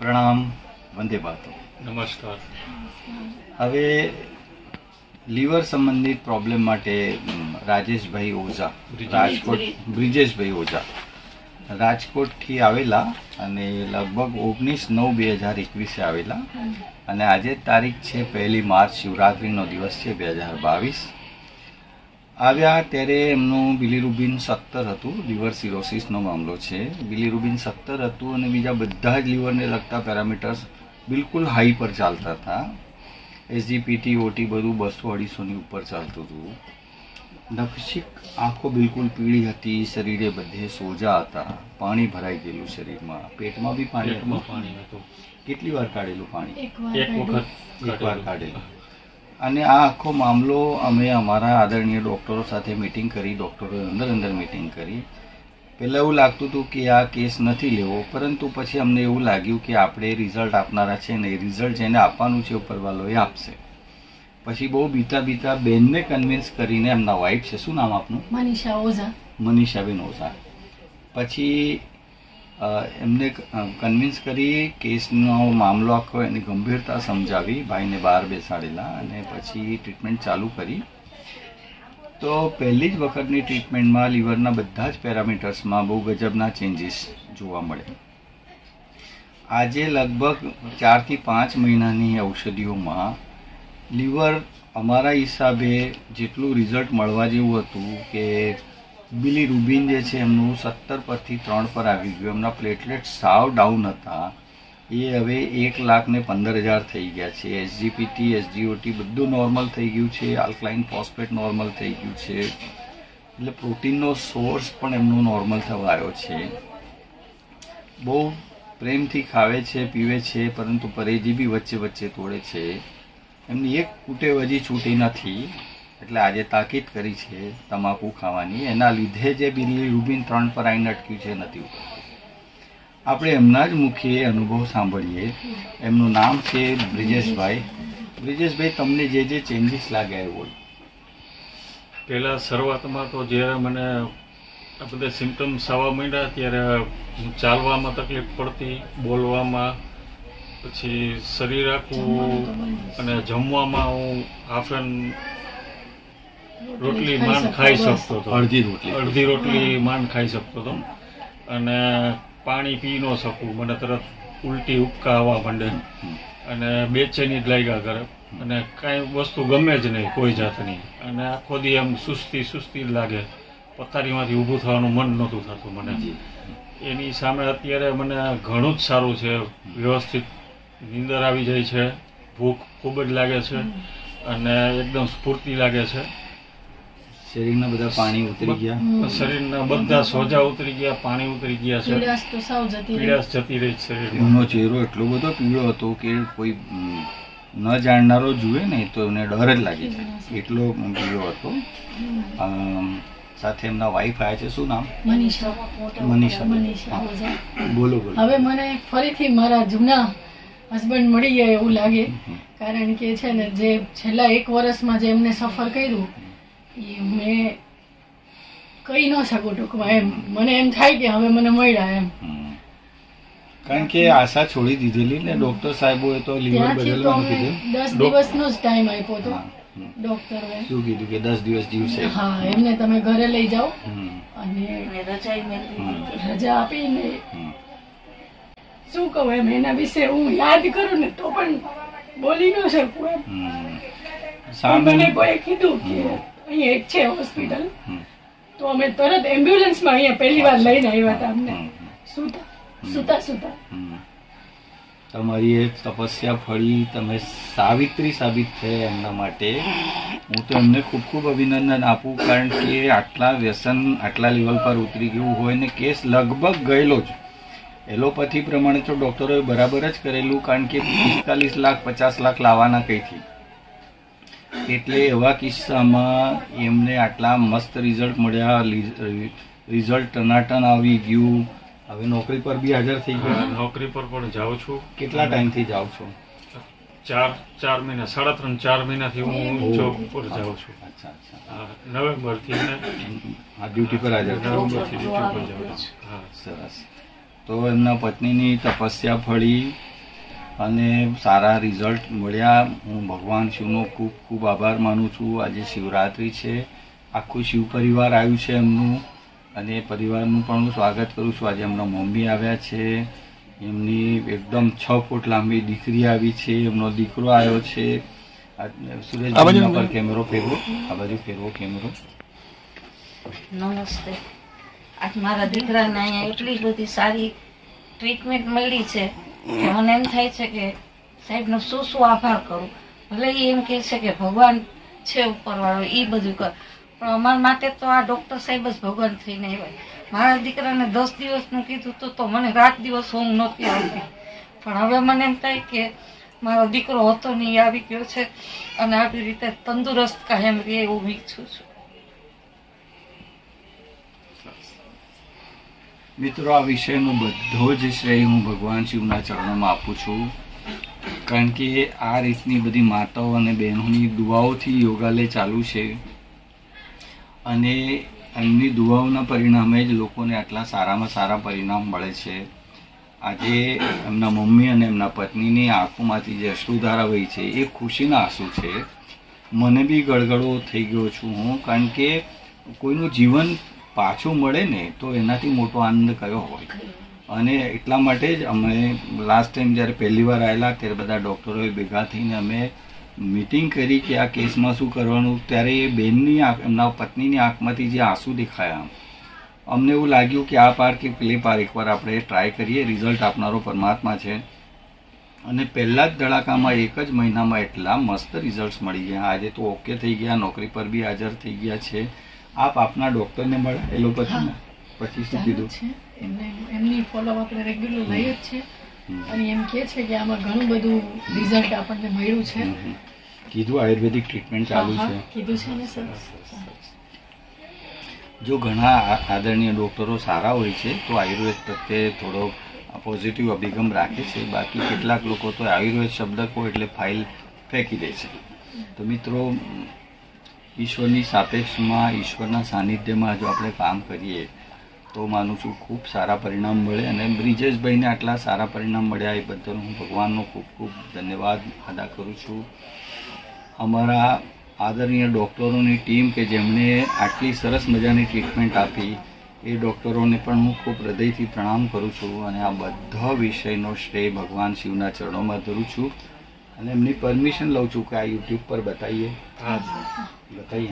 प्रणाम, वंदे मातरम। नमस्कार। हवे लीवर संबंधित प्रॉब्लम माटे राजेश भाई ओझा राजकोट, ब्रिजेश भाई ओझा राजकोट थी आवेला अने लगभग 19/9/2021 आवेला अने आजे तारीख छे 1 मार्च, शिवरात्रिनो दिवस छे 2022। आव्या त्यारे एमनो बिलिरुबिन 70 हतुं, लीवर सिरोसिसनो मामलो छे। बिलिरुबिन 70 हतुं अने बीजा बधा ज लीवरने लगता पेरामीटर्स बिल्कुल हाई पर चालता था। एसजीपीटी ओटी बधुं 200-250 ऊपर चालतुं हतुं। नखशिक आँखों बिल्कुल पीड़ी हती, शरीरे बधे सोजा हता, पाणी भराई गेलुं शरीरमां, पेटमां बी पाणी हतुं। केटली वार काढेलुं पाणी? एक वार काढेलुं। अने आ आखो मामलो अमे अमारा आदरणीय डॉक्टरों साथे मीटिंग करी, डॉक्टरों अंदर मीटिंग करी। पहला एवं लगतुं हतुं कि आ केस नहीं लेवो, परंतु पछी अमने एवं लाग्युं कि आपणे रिजल्ट आपनारा छे ने रिजल्ट जेने आपवानुं छे उपरवालोए आपशे। पछी बहुत बीता बेनने कन्विन्स करीने, एमना वाइफ छे, शुं नाम आपनुं? मनीषा ओझा। मनीषा बेन ओझा। पछी एमने कन्विन्स करी, केसनो मामलो आखो एनी गंभीरता समझावी, भाई ने बहार बेसाडेला अने पछी ट्रीटमेंट चालू करी। तो पहली ज वखतनी ट्रीटमेंट में लीवरना बधा ज पेरामीटर्स में बहु गजबना चेंजीस जोवा मळे। आजे लगभग 4 થી 5 મહિનાनी औषधिओं में लीवर अमारा हिसाबे जेटलू रिजल्ट मळवा जेवुं हतुं के बिलिरुबिन जे छे एमनुं 70 परथी 3 पर आवी गयुं। एमना प्लेटलेट साव डाउन हता, ये हवे 1,15,000 थई गया छे। एसजीपीटी एसजीओटी बधुं नॉर्मल थई गयुं छे, अल्कलाइन फॉस्फेट नॉर्मल थई गयुं छे, એટલે પ્રોટીનનો સોર્સ પણ એમનો નોર્મલ થવા આવ્યો છે। બહુ પ્રેમથી ખાવે છે, પીવે છે, પરંતુ પરેજી બી વચ્ચે વચ્ચે તોડે છે, એમની એક કુટેવ હજી છૂટી નથી। एटले आजे ताकीद करी छे तमाकू खावानी, एना लीधे जे बिलिरुबिन 3 पर आवी अटक्युं छे नथी उतरतुं। आपणे एमना ज मुखीए अनुभव सांभळीए। एमनुं नाम छे ब्रिजेश भाई। ब्रिजेश भाई, तमने जे जे चेन्जीस लाग्या ए बोलो। पहेला शरूआतमां तो ज्यारे मने आ बधा सिम्पटम सावा मळ्या त्यारे चालवामां तकलीफ पडती, बोलवामां, पछी शरीर आखुं अने जमवामां हुं हाफ एंड रोटली मान खाई सकतो तो, अर्धी रोटली मान खाई सकतो तो, अने पाणी पी न सकूँ, मने तरत उल्टी उपका आवा मंडे अने बेचैनी लाग्या करे अने काई वस्तु गमे ज नहीं कोई जातनी, अने आखो दी एम सुस्ती लागे, पथारीमांथी ऊभुं थवानुं मन नहोतुं थतुं। मने एनी सामे अत्यारे मने घणुं ज सारुं छे, व्यवस्थित नींदर आवी जाय छे, भूख खूब ज लागे छे अने एकदम स्फूर्ति लागे छे। शरीरना बधा पाणी उतरी गया, शरीरना बधा सोजा उतरी गया, पाणी उतरी गया, पीड़ास तो साव जती रही, पीड़ास जती रही। शरीरनो चेहरो एटलो बधो पीळो हतो के कोई न जाणनारो जुए नहीं तो एने डर ज लागी जाय, एटलो पीळो हतो। साथे एमना वाइफ आया छे, शुं नाम? मनीषा। मनीषा बोलो बोलो। हवे मने फरीथी मारा जूना हसबंड मळी गया एवुं लागे, कारण के छे ने जे छेल्ला 1 વર્ષમાં જે એમને સફર કર્યું मैं कही न सकूँ। टूक मैंने एम थाय कि हवे मने मळ्या एम, कारण के आशा छोड़ी दीधेली ने डॉक्टर साहेबोए तो लीवर बदलवानुं कीधुं। 10 દિવસनो ज टाइम आप्यो तो डॉक्टरे शुं कीधुं के 10 દિવસ जीवशे। हाँ, एमने तमे घरे लई जाओ अने रजा आपीने शुं कहो एम, एना विशे हूँ याद करूँ ने तो पण बोली न सकूँ एम। सामे कोई कीधुं के अहीं एक छे हॉस्पिटल, तो अमे तरत एम्ब्युलन्स में अहीं पहली बार लईने आव्या हता। अमने सूता तमारी एक तपस्या फळी, तमे सावित्री साबित थया एमना माटे। हूँ तो एमने खूब खूब अभिनंदन आपूँ, कारण के आटला व्यसन आटला लेवल पर उतरी गयुं होय ने केस लगभग गयेलो ज। एलोपथी प्रमाणे तो डॉक्टरोए बराबर ज करेलुं, कारण के 45 लाख 50 लाख लावाना कही थी। एटले एवा किस्सामां एमने आटला मस्त रिजल्ट मळ्या, रिजल्ट टनाटन आवी गयुं। हवे नौकरी पर बी हाजर थई गया? नौकरी पर पण जाऊं छुं। केटला टाइम थी जाऊं छो? 4 મહિના, 3.5-4 મહિનાથી હું જોબ પર જાઉં છું। અચ્છા, નવેમ્બરથી ડ્યુટી પર હાજર છું। સરસ। તો એમના પત્નીની તપસ્યા ફળી, અને સારા રિઝલ્ટ મળ્યા। હું ભગવાન શિવનો ખૂબ ખૂબ આભાર માનું છું। આજે શિવરાત્રિ છે, આખું શિવ પરિવાર આવ્યું છે એમનું, અને પરિવારનું પણ હું સ્વાગત કરું છું। આજે એમના મમ્મી આવ્યા છે, એમની એકદમ 6 ફૂટ લાંબી દીકરી આવી છે, એમનો દીકરો આવ્યો છે। સુરેશભાઈ પર કેમેરો ફેરવો, આ બાજુ ફેરવો કેમેરો। નમસ્તે, આજ મારા દીકરાને અહીંયા એટલી બધી સારી ટ્રીટમેન્ટ મળી છે, મને એમ થાય છે કે સાહેબનો શું શું આભાર કરું। ભલે એ એમ કહે છે કે ભગવાન છે ઉપરવાળો, એ બધું કર, પણ અમારા માટે તો આ ડોક્ટર સાહેબ જ ભગવાન થઈને આવ્યા। મારા દીકરાને 10 દિવસનું કીધું તો મને રાત દિવસ ઊંઘ નહોતી આવતી, પણ હવે મને એમ થાય કે મારો દીકરો હતો ને એ આવી ગયો છે, અને આવી રીતે તંદુરસ્ત કાયમ રહે એવું ઈચ્છું છું। मित्रों, आ विषयनो बधो ज श्रेय हूँ भगवान शिवना चरणों में आपू छू, कारण के आ रीतनी बड़ी माताओं और बहनों दुआओं थी योगालय चालू है, अने एमनी दुआओं परिणामे ज लोकोने आटला सारा में सारा परिणाम मळे छे। आजे एमना मम्मी और एमना पत्नी ने आंखोमांथी जे अश्रुधारा वही है ए खुशीना आंसू है। मने बी गड़गड़ो थई गयो छूं हूँ, कारण के कोईनु जीवन पाछू मळे ने तो एनाथी मोटो आनंद कयो होय। एटला माटे ज अमे लास्ट टाइम ज्यारे पहली बार आवेला त्यारे बधा डॉक्टरोए भेगा थईने अमे मीटिंग करी कि आ केसमां शुं करवानुं, त्यारे ए बेननी आंख एमना पत्नीनी आंखमांथी जे आंसू देखाया, अमने एवुं लाग्युं कि आ पार के पेले पार एकवार आपणे ट्राय करीए। रिजल्ट आपनारो परमात्मा छे, अने पहला ज धड़ाकामां एक ज महीनामां एटला मस्त रिजल्ट्स मळी गया। आजे तो ओके थई गया, नौकरी पर बी हाजर थई गया छे। आप अपना डॉक्टर ने મળ્યા એલોપેથીના પછી શું કીધું છે? એમની ફોલોઅપ આપણે રેગ્યુલર લઈએ જ છે, અને એમ કહે છે કે આમાં ઘણું બધું રિઝલ્ટ આપણને મળ્યું છે, કીધું આયુર્વેદિક ટ્રીટમેન્ટ ચાલુ છે, કીધું છે ને સર। જો ઘણા આદરણીય ડોક્ટરો સારા હોય છે તો આયુર્વેદ પ્રત્યે થોડો પોઝિટિવ અભિગમ રાખે છે, બાકી કેટલાક લોકો તો આયુર્વેદ શબ્દ કો એટલે ફાઇલ ફેંકી દે છે। તો મિત્રો, ईश्वरनी सापेक्ष में, ईश्वरना सानिध्य में जो आप काम करिए तो मानु छूँ खूब सारा परिणाम मळे। ब्रिजेश भाई ने आटला सारा परिणाम मळ्या ए बद्दल हूँ भगवाननो खूब खूब धन्यवाद अदा करूँ छूँ। अमरा आदरणीय डॉक्टरों की टीम के जेमने आटली सरस मजानी ट्रीटमेंट आपी ए डॉक्टरों ने पण हूँ खूब हृदयथी प्रणाम करूँ छूँ, अने आ बधा विषयनो श्रेय भगवान शिवना चरणों में धरूँ छूँ। अने एमनी परमिशन लऊँ छूँ कि आ यूट्यूब पर बताइए। हाँ, बताइए।